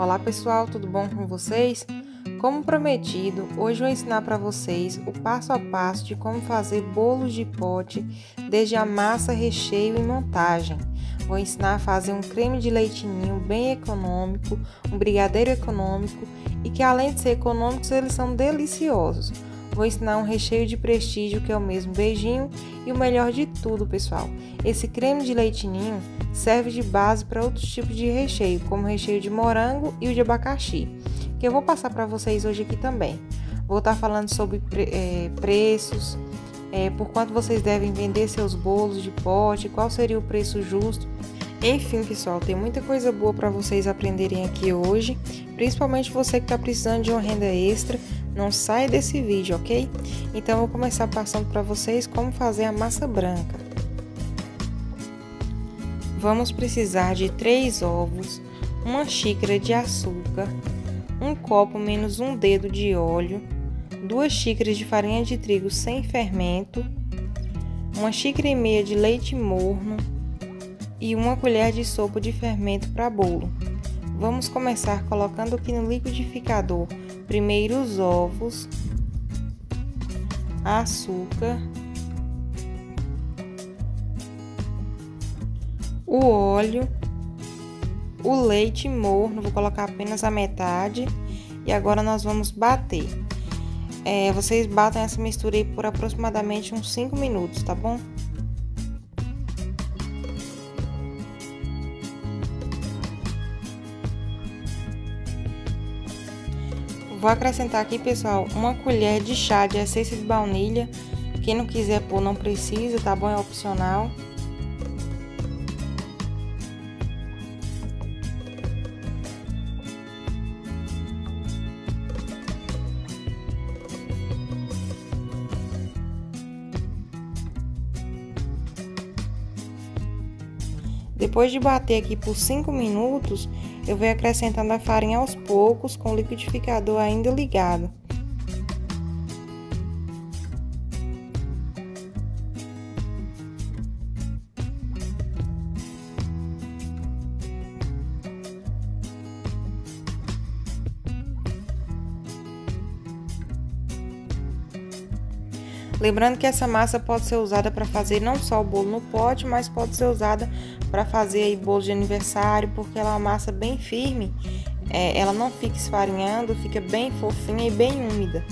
Olá pessoal, tudo bom com vocês? Como prometido, hoje eu vou ensinar para vocês o passo a passo de como fazer bolos de pote, desde a massa, recheio e montagem. Vou ensinar a fazer um creme de leite ninho bem econômico, um brigadeiro econômico e que além de ser econômicos, eles são deliciosos. Vou ensinar um recheio de prestígio, que é o mesmo beijinho, e o melhor de tudo, pessoal, esse creme de leite ninho serve de base para outros tipos de recheio, como o recheio de morango e o de abacaxi, que eu vou passar para vocês hoje aqui também. Vou estar falando sobre preços, por quanto vocês devem vender seus bolos de pote, qual seria o preço justo. Enfim, pessoal, tem muita coisa boa para vocês aprenderem aqui hoje, principalmente você que está precisando de uma renda extra. Não sai desse vídeo, ok? Então, eu vou começar passando para vocês como fazer a massa branca. Vamos precisar de 3 ovos, uma xícara de açúcar, um copo menos um dedo de óleo, 2 xícaras de farinha de trigo sem fermento, uma xícara e meia de leite morno e uma colher de sopa de fermento para bolo. Vamos começar colocando aqui no liquidificador primeiro os ovos, açúcar, o óleo, o leite morno, vou colocar apenas a metade e agora nós vamos bater. Vocês batem essa mistura aí por aproximadamente uns 5 minutos, tá bom? Vou acrescentar aqui, pessoal, uma colher de chá de essência de baunilha. Quem não quiser pôr, não precisa, tá bom? É opcional. Depois de bater aqui por 5 minutos, eu venho acrescentando a farinha aos poucos, com o liquidificador ainda ligado. Lembrando que essa massa pode ser usada para fazer não só o bolo no pote, mas pode ser usada para fazer aí bolo de aniversário, porque ela é uma massa bem firme, ela não fica esfarinhando, fica bem fofinha e bem úmida.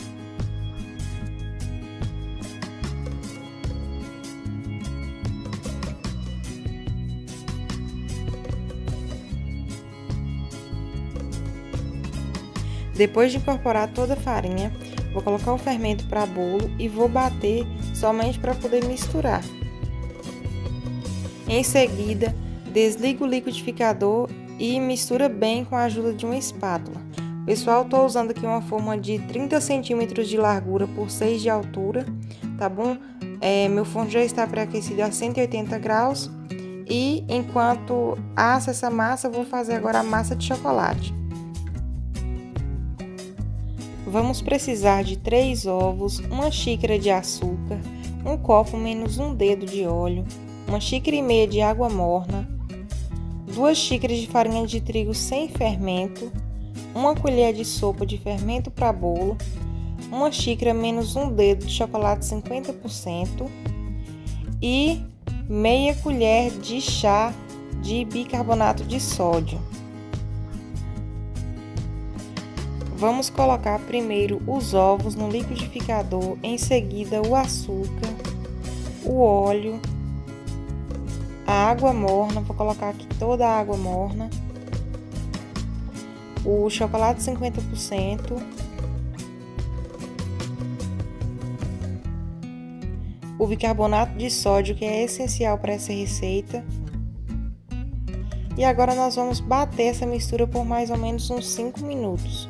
Depois de incorporar toda a farinha, vou colocar o fermento para bolo e vou bater somente para poder misturar. Em seguida, desligo o liquidificador e mistura bem com a ajuda de uma espátula. Pessoal, estou usando aqui uma forma de 30 cm de largura por 6 de altura, tá bom? Meu forno já está pré-aquecido a 180 graus e enquanto assa essa massa, vou fazer agora a massa de chocolate. Vamos precisar de 3 ovos, uma xícara de açúcar, um copo menos um dedo de óleo, uma xícara e meia de água morna, 2 xícaras de farinha de trigo sem fermento, uma colher de sopa de fermento para bolo, uma xícara menos um dedo de chocolate 50% e meia colher de chá de bicarbonato de sódio. Vamos colocar primeiro os ovos no liquidificador, em seguida o açúcar, o óleo, a água morna, vou colocar aqui toda a água morna, o chocolate 50%, o bicarbonato de sódio, que é essencial para essa receita. E agora nós vamos bater essa mistura por mais ou menos uns 5 minutos.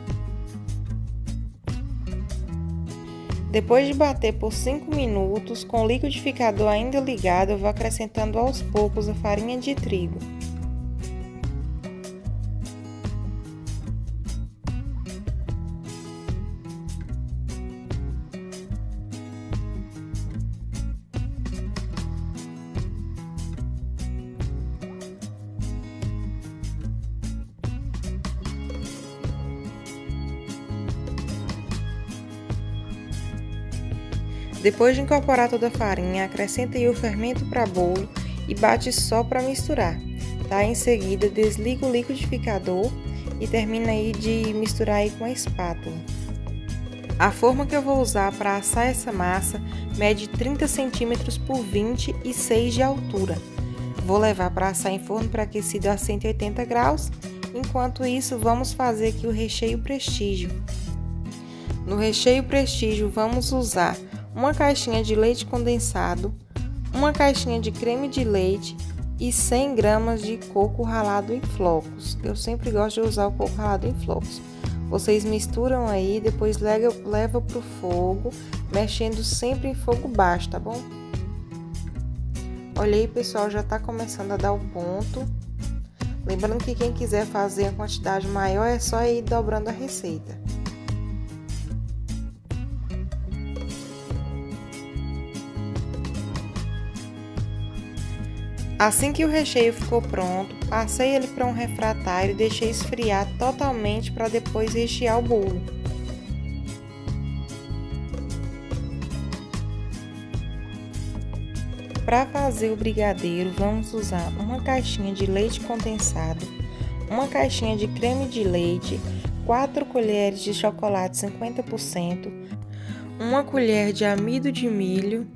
Depois de bater por 5 minutos, com o liquidificador ainda ligado, eu vou acrescentando aos poucos a farinha de trigo. Depois de incorporar toda a farinha, acrescenta o fermento para bolo e bate só para misturar, tá? Em seguida, desliga o liquidificador e termina aí de misturar aí com a espátula. A forma que eu vou usar para assar essa massa mede 30 cm por 26 de altura. Vou levar para assar em forno pré-aquecido a 180 graus. Enquanto isso, vamos fazer aqui o recheio Prestígio. No recheio Prestígio, vamos usar uma caixinha de leite condensado, uma caixinha de creme de leite e 100 gramas de coco ralado em flocos. Eu sempre gosto de usar o coco ralado em flocos. Vocês misturam aí, depois leva para o fogo, mexendo sempre em fogo baixo, tá bom? Olha aí, pessoal, já está começando a dar o ponto. Lembrando que quem quiser fazer a quantidade maior é só ir dobrando a receita. Assim que o recheio ficou pronto, passei ele para um refratário e deixei esfriar totalmente para depois rechear o bolo. Para fazer o brigadeiro, vamos usar uma caixinha de leite condensado, uma caixinha de creme de leite, 4 colheres de chocolate 50%, uma colher de amido de milho,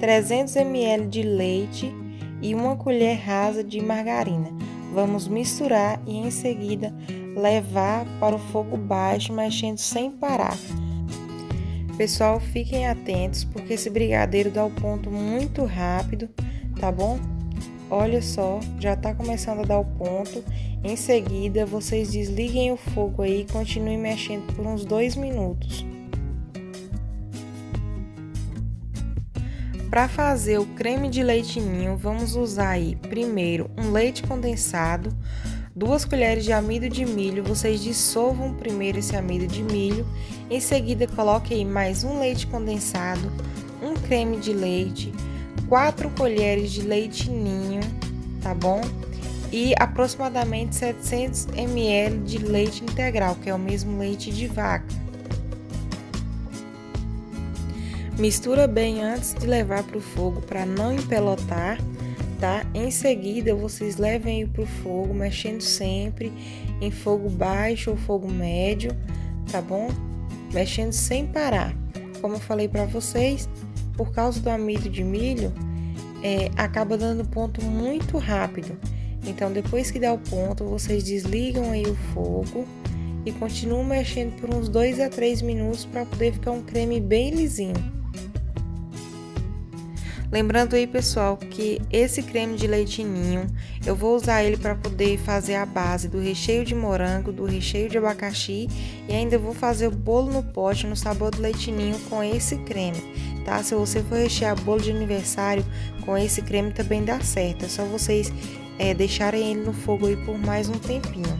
300 ml de leite e uma colher rasa de margarina. Vamos misturar e em seguida levar para o fogo baixo, mexendo sem parar. Pessoal, fiquem atentos porque esse brigadeiro dá o ponto muito rápido, tá bom? Olha só, já tá começando a dar o ponto. Em seguida, vocês desliguem o fogo aí e continuem mexendo por uns 2 minutos. Para fazer o creme de leite ninho, vamos usar aí primeiro um leite condensado, 2 colheres de amido de milho. Vocês dissolvam primeiro esse amido de milho, em seguida coloquem aí mais um leite condensado, um creme de leite, 4 colheres de leite ninho, tá bom? E aproximadamente 700 ml de leite integral, que é o mesmo leite de vaca. Mistura bem antes de levar para o fogo para não empelotar, tá? Em seguida, vocês levem para o fogo, mexendo sempre em fogo baixo ou fogo médio, tá bom? Mexendo sem parar. Como eu falei para vocês, por causa do amido de milho, acaba dando ponto muito rápido. Então, depois que dá o ponto, vocês desligam aí o fogo e continuam mexendo por uns 2 a 3 minutos para poder ficar um creme bem lisinho. Lembrando aí, pessoal, que esse creme de leite ninho, eu vou usar ele para poder fazer a base do recheio de morango, do recheio de abacaxi e ainda vou fazer o bolo no pote no sabor do leite ninho com esse creme, tá? Se você for rechear bolo de aniversário com esse creme também dá certo, é só vocês deixarem ele no fogo aí por mais um tempinho,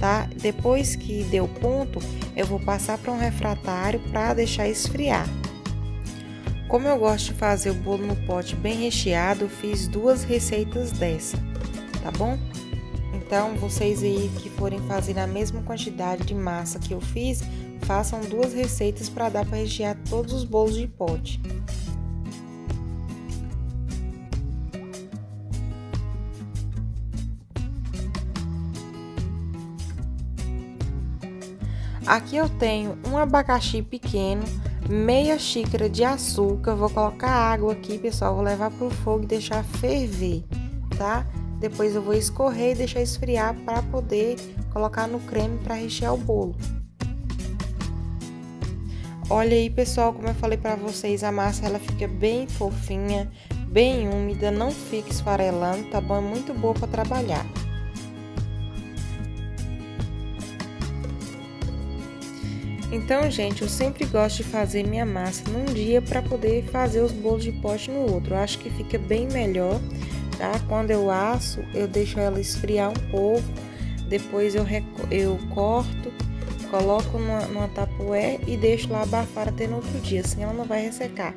tá? Depois que deu ponto, eu vou passar para um refratário para deixar esfriar. Como eu gosto de fazer o bolo no pote bem recheado, eu fiz 2 receitas dessa, tá bom? Então, vocês aí que forem fazer na mesma quantidade de massa que eu fiz, façam 2 receitas para dar para rechear todos os bolos de pote. Aqui eu tenho um abacaxi pequeno, meia xícara de açúcar, vou colocar água aqui, pessoal, vou levar pro fogo e deixar ferver, tá? Depois eu vou escorrer e deixar esfriar para poder colocar no creme para rechear o bolo. Olha aí, pessoal, como eu falei para vocês, a massa ela fica bem fofinha, bem úmida, não fica esfarelando, tá bom? É muito boa para trabalhar. Então, gente, eu sempre gosto de fazer minha massa num dia para poder fazer os bolos de pote no outro. Eu acho que fica bem melhor, tá? Quando eu asso, eu deixo ela esfriar um pouco, depois eu corto, coloco numa tapoé e deixo lá abafar até no outro dia, assim ela não vai ressecar.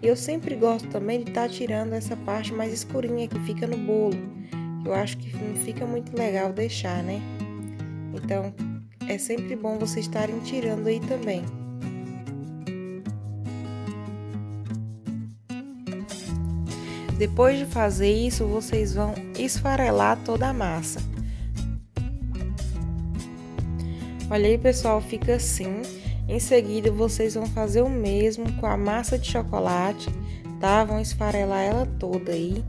E eu sempre gosto também de estar tirando essa parte mais escurinha que fica no bolo. Eu acho que não fica muito legal deixar, né? Então, é sempre bom vocês estarem tirando aí também. Depois de fazer isso, vocês vão esfarelar toda a massa. Olha aí, pessoal, fica assim. Em seguida, vocês vão fazer o mesmo com a massa de chocolate, tá? Vão esfarelar ela toda aí.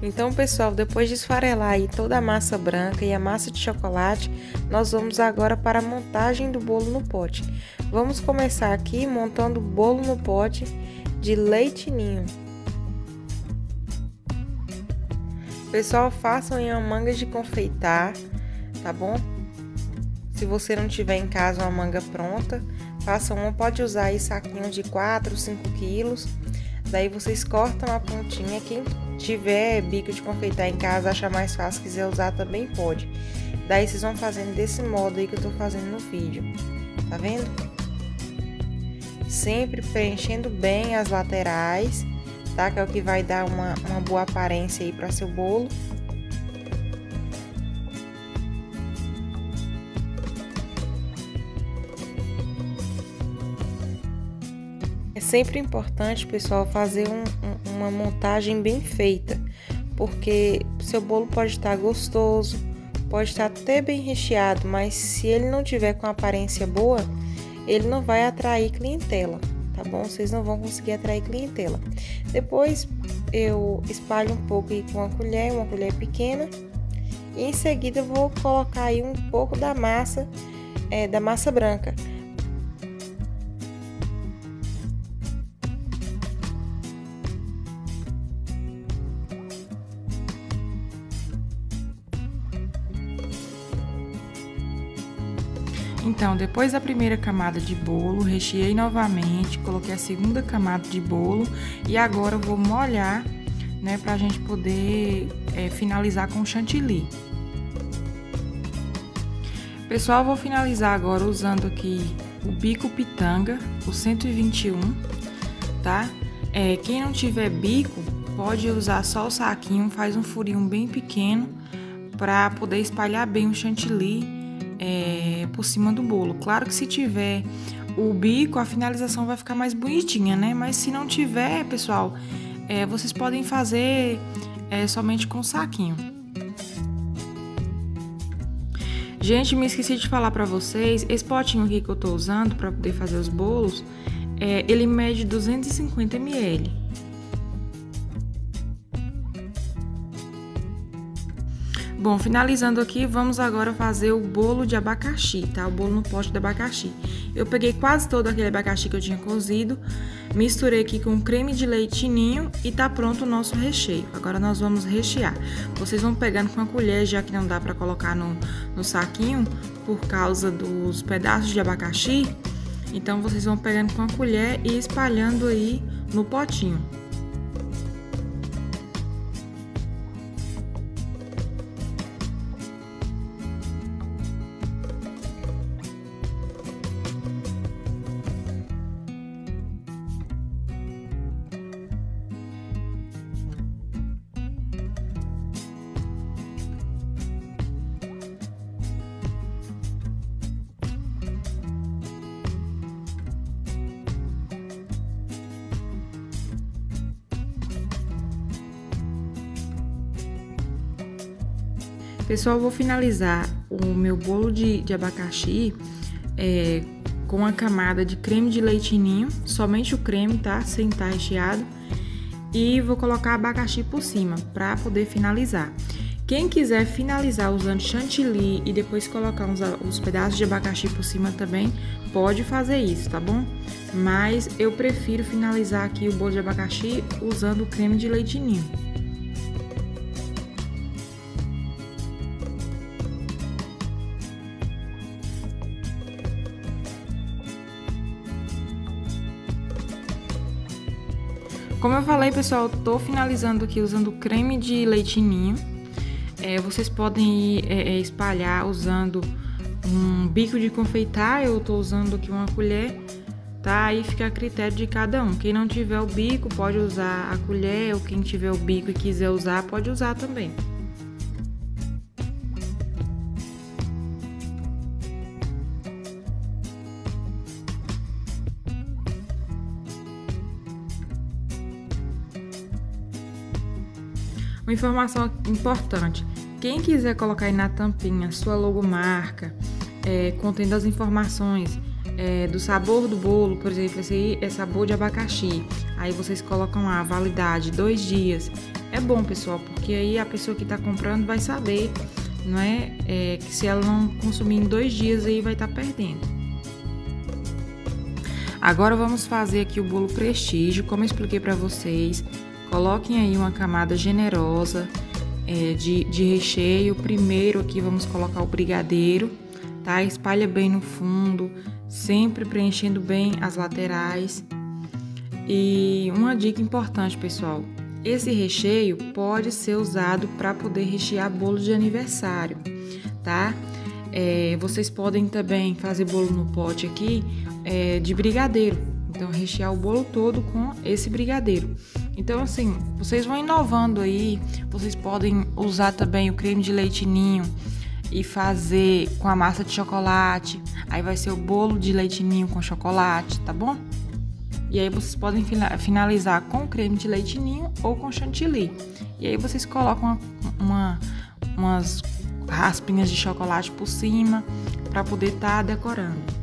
Então, pessoal, depois de esfarelar aí toda a massa branca e a massa de chocolate, nós vamos agora para a montagem do bolo no pote. Vamos começar aqui montando o bolo no pote de leite ninho. Pessoal, façam em uma manga de confeitar, tá bom? Se você não tiver em casa uma manga pronta, faça uma, pode usar aí saquinho de 4, 5 quilos. Daí vocês cortam a pontinha. Quem tiver bico de confeitar em casa, achar mais fácil, quiser usar também pode. Daí vocês vão fazendo desse modo aí que eu tô fazendo no vídeo, tá vendo? Sempre preenchendo bem as laterais, tá? Que é o que vai dar uma boa aparência aí para seu bolo. É sempre importante, pessoal, fazer uma montagem bem feita, porque seu bolo pode estar gostoso, pode estar até bem recheado, mas se ele não tiver com aparência boa, ele não vai atrair clientela, tá bom? Vocês não vão conseguir atrair clientela. Depois eu espalho um pouco aí com uma colher pequena, e em seguida eu vou colocar aí um pouco da massa branca. Então, depois da primeira camada de bolo, recheei novamente, coloquei a segunda camada de bolo e agora eu vou molhar, né, pra gente poder finalizar com chantilly. Pessoal, eu vou finalizar agora usando aqui o bico pitanga, o 121, tá? Quem não tiver bico, pode usar só o saquinho, faz um furinho bem pequeno pra poder espalhar bem o chantilly por cima do bolo. Claro que se tiver o bico, a finalização vai ficar mais bonitinha, né? Mas se não tiver, pessoal, vocês podem fazer somente com saquinho. Gente, me esqueci de falar pra vocês, esse potinho aqui que eu tô usando pra poder fazer os bolos, ele mede 250 ml. Bom, finalizando aqui, vamos agora fazer o bolo de abacaxi, tá? O bolo no pote de abacaxi. Eu peguei quase todo aquele abacaxi que eu tinha cozido, misturei aqui com creme de leite ninho e tá pronto o nosso recheio. Agora nós vamos rechear. Vocês vão pegando com a colher, já que não dá pra colocar no saquinho, por causa dos pedaços de abacaxi. Então vocês vão pegando com a colher e espalhando aí no potinho. Pessoal, eu vou finalizar o meu bolo de abacaxi com a camada de creme de leite ninho, somente o creme, tá? Sem estar recheado. E vou colocar abacaxi por cima, pra poder finalizar. Quem quiser finalizar usando chantilly e depois colocar os pedaços de abacaxi por cima também, pode fazer isso, tá bom? Mas eu prefiro finalizar aqui o bolo de abacaxi usando o creme de leite ninho. Como eu falei, pessoal, eu tô finalizando aqui usando creme de leite ninho. Vocês podem espalhar usando um bico de confeitar. Eu tô usando aqui uma colher, tá? Aí fica a critério de cada um. Quem não tiver o bico pode usar a colher, ou quem tiver o bico e quiser usar, pode usar também. Uma informação importante, quem quiser colocar aí na tampinha sua logomarca, contendo as informações do sabor do bolo, por exemplo, esse aí é sabor de abacaxi, aí vocês colocam lá a validade, 2 dias. É bom, pessoal, porque aí a pessoa que está comprando vai saber, não é? Que se ela não consumir em 2 dias, aí vai estar perdendo. Agora vamos fazer aqui o bolo Prestígio, como eu expliquei para vocês. Coloquem aí uma camada generosa de recheio. Primeiro aqui vamos colocar o brigadeiro, tá? Espalha bem no fundo, sempre preenchendo bem as laterais. E uma dica importante, pessoal, esse recheio pode ser usado para poder rechear bolo de aniversário, tá? Vocês podem também fazer bolo no pote aqui de brigadeiro. Então, rechear o bolo todo com esse brigadeiro. Então, assim, vocês vão inovando aí. Vocês podem usar também o creme de leite ninho e fazer com a massa de chocolate. Aí vai ser o bolo de leite ninho com chocolate, tá bom? E aí vocês podem finalizar com creme de leite ninho ou com chantilly. E aí vocês colocam umas raspinhas de chocolate por cima para poder estar decorando.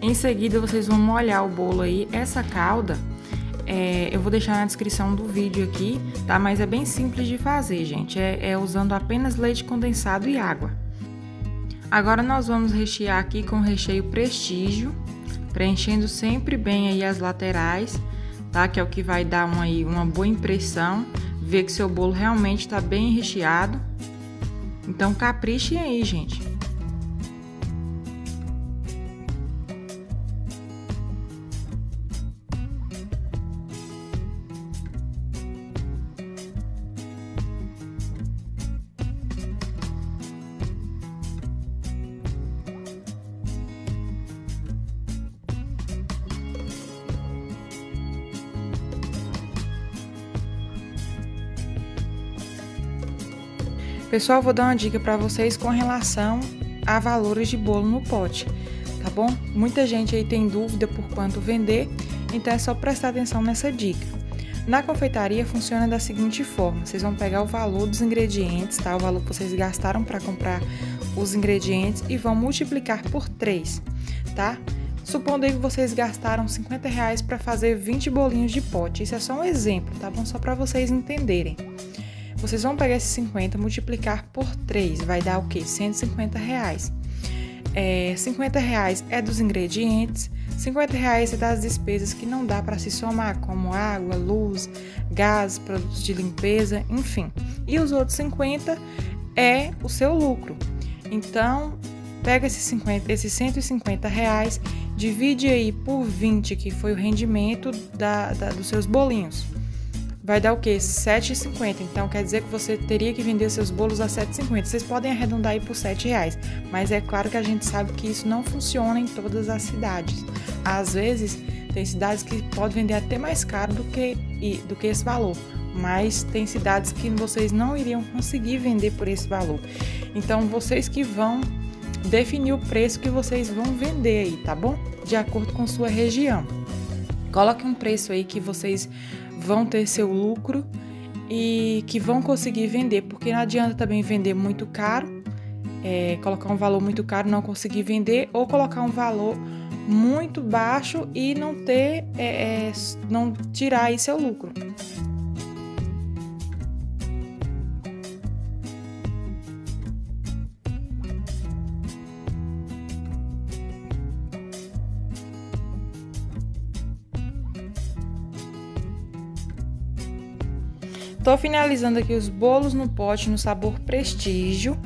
Em seguida, vocês vão molhar o bolo aí. Essa calda, eu vou deixar na descrição do vídeo aqui, tá? Mas é bem simples de fazer, gente. É usando apenas leite condensado e água. Agora nós vamos rechear aqui com o recheio Prestígio, preenchendo sempre bem aí as laterais, tá? Que é o que vai dar uma boa impressão, ver que seu bolo realmente está bem recheado. Então caprichem aí, gente. Pessoal, vou dar uma dica para vocês com relação a valores de bolo no pote, tá bom? Muita gente aí tem dúvida por quanto vender, então é só prestar atenção nessa dica. Na confeitaria funciona da seguinte forma: vocês vão pegar o valor dos ingredientes, tá? O valor que vocês gastaram para comprar os ingredientes e vão multiplicar por 3, tá? Supondo aí que vocês gastaram R$50 para fazer 20 bolinhos de pote. Isso é só um exemplo, tá bom? Só para vocês entenderem. Vocês vão pegar esses 50, multiplicar por 3, vai dar o quê? R$150. R$50 é dos ingredientes, R$50 é das despesas que não dá para se somar, como água, luz, gás, produtos de limpeza, enfim. E os outros 50 é o seu lucro. Então, pega esses R$150, divide aí por 20, que foi o rendimento dos seus bolinhos. Vai dar o quê? R$7,50. Então, quer dizer que você teria que vender seus bolos a R$7,50. Vocês podem arredondar aí por R$7, mas é claro que a gente sabe que isso não funciona em todas as cidades. Às vezes, tem cidades que podem vender até mais caro do que esse valor, mas tem cidades que vocês não iriam conseguir vender por esse valor. Então, vocês que vão definir o preço que vocês vão vender aí, tá bom? De acordo com sua região. Coloque um preço aí que vocês vão ter seu lucro e que vão conseguir vender, porque não adianta também vender muito caro colocar um valor muito caro, não conseguir vender, ou colocar um valor muito baixo e não ter, não tirar aí seu lucro. Tô finalizando aqui os bolos no pote no sabor Prestígio,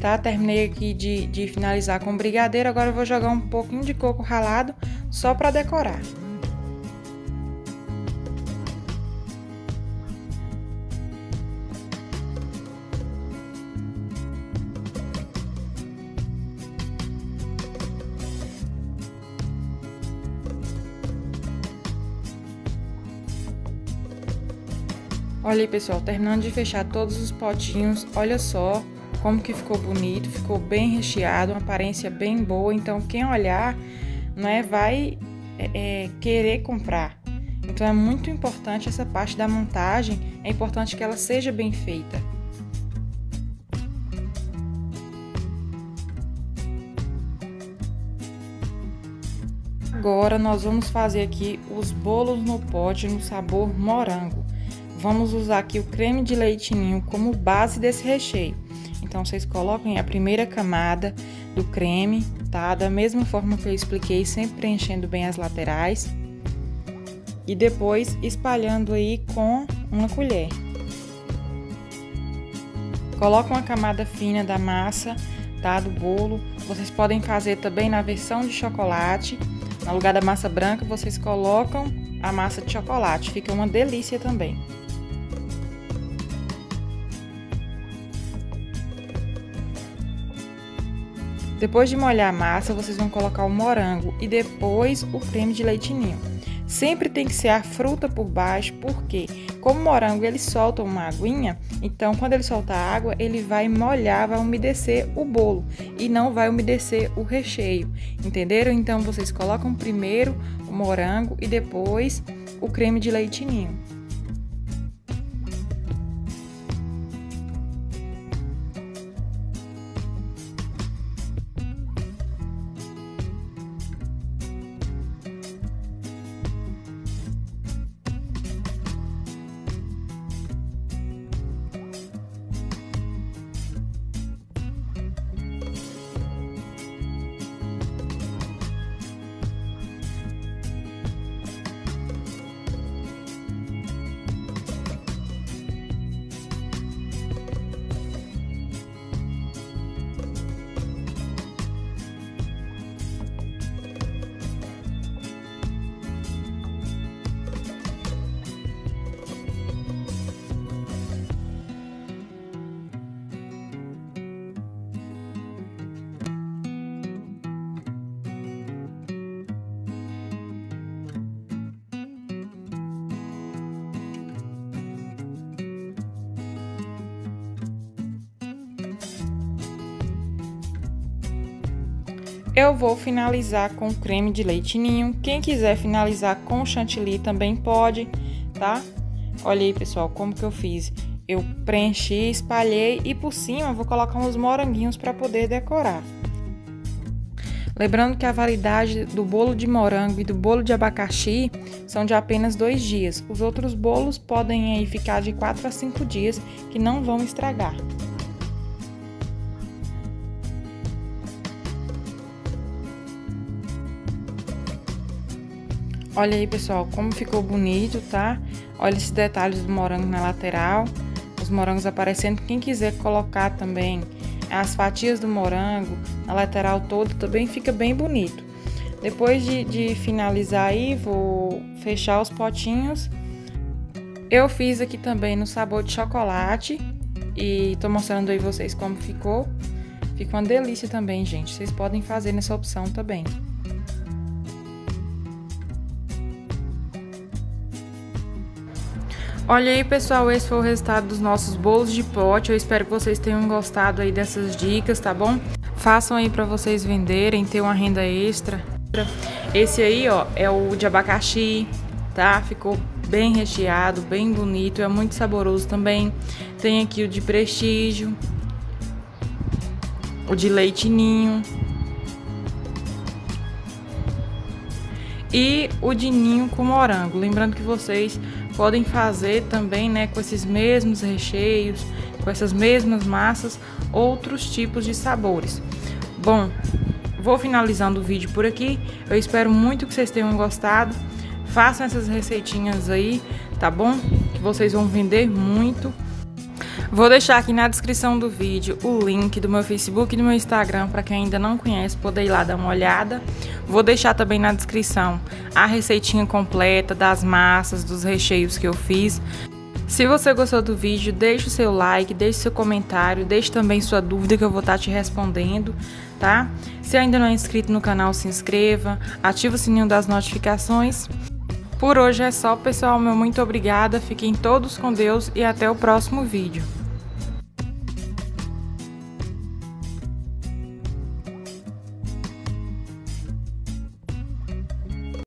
tá? Terminei aqui de finalizar com brigadeiro, agora eu vou jogar um pouquinho de coco ralado só pra decorar. Olha aí, pessoal, terminando de fechar todos os potinhos, olha só como que ficou bonito, ficou bem recheado, uma aparência bem boa, então quem olhar, né, vai querer comprar. Então é muito importante essa parte da montagem, é importante que ela seja bem feita. Agora nós vamos fazer aqui os bolos no pote no sabor morango. Vamos usar aqui o creme de leite ninho como base desse recheio. Então, vocês coloquem a primeira camada do creme, tá? Da mesma forma que eu expliquei, sempre preenchendo bem as laterais. E depois, espalhando aí com uma colher. Coloca uma camada fina da massa, tá? Do bolo. Vocês podem fazer também na versão de chocolate. No lugar da massa branca, vocês colocam a massa de chocolate. Fica uma delícia também. Depois de molhar a massa, vocês vão colocar o morango e depois o creme de leite ninho. Sempre tem que ser a fruta por baixo, porque como o morango ele solta uma aguinha, então quando ele soltar a água, ele vai molhar, vai umedecer o bolo e não vai umedecer o recheio, entenderam? Então vocês colocam primeiro o morango e depois o creme de leite ninho. Eu vou finalizar com creme de leite ninho. Quem quiser finalizar com chantilly também pode, tá? Olha aí, pessoal, como que eu fiz. Eu preenchi, espalhei e por cima eu vou colocar uns moranguinhos para poder decorar. Lembrando que a validade do bolo de morango e do bolo de abacaxi são de apenas 2 dias. Os outros bolos podem aí ficar de 4 a 5 dias que não vão estragar. Olha aí, pessoal, como ficou bonito, tá? Olha esses detalhes do morango na lateral, os morangos aparecendo. Quem quiser colocar também as fatias do morango na lateral toda, também fica bem bonito. Depois de finalizar aí, vou fechar os potinhos. Eu fiz aqui também no sabor de chocolate e tô mostrando aí vocês como ficou. Fica uma delícia também, gente. Vocês podem fazer nessa opção também. Olha aí, pessoal, esse foi o resultado dos nossos bolos de pote. Eu espero que vocês tenham gostado aí dessas dicas, tá bom? Façam aí pra vocês venderem, ter uma renda extra. Esse aí, ó, é o de abacaxi, tá? Ficou bem recheado, bem bonito, é muito saboroso também. Tem aqui o de Prestígio. o de leite ninho e o de ninho com morango. Lembrando que vocês podem fazer também, né, com esses mesmos recheios, com essas mesmas massas, outros tipos de sabores. Bom, vou finalizando o vídeo por aqui. Eu espero muito que vocês tenham gostado. Façam essas receitinhas aí, tá bom? Que vocês vão vender muito. Vou deixar aqui na descrição do vídeo o link do meu Facebook e do meu Instagram para quem ainda não conhece poder ir lá dar uma olhada. Vou deixar também na descrição a receitinha completa das massas, dos recheios que eu fiz. Se você gostou do vídeo, deixa o seu like, deixa o seu comentário, deixa também sua dúvida que eu vou estar te respondendo, tá? Se ainda não é inscrito no canal, se inscreva, ativa o sininho das notificações. Por hoje é só, pessoal. Meu muito obrigada, fiquem todos com Deus e até o próximo vídeo.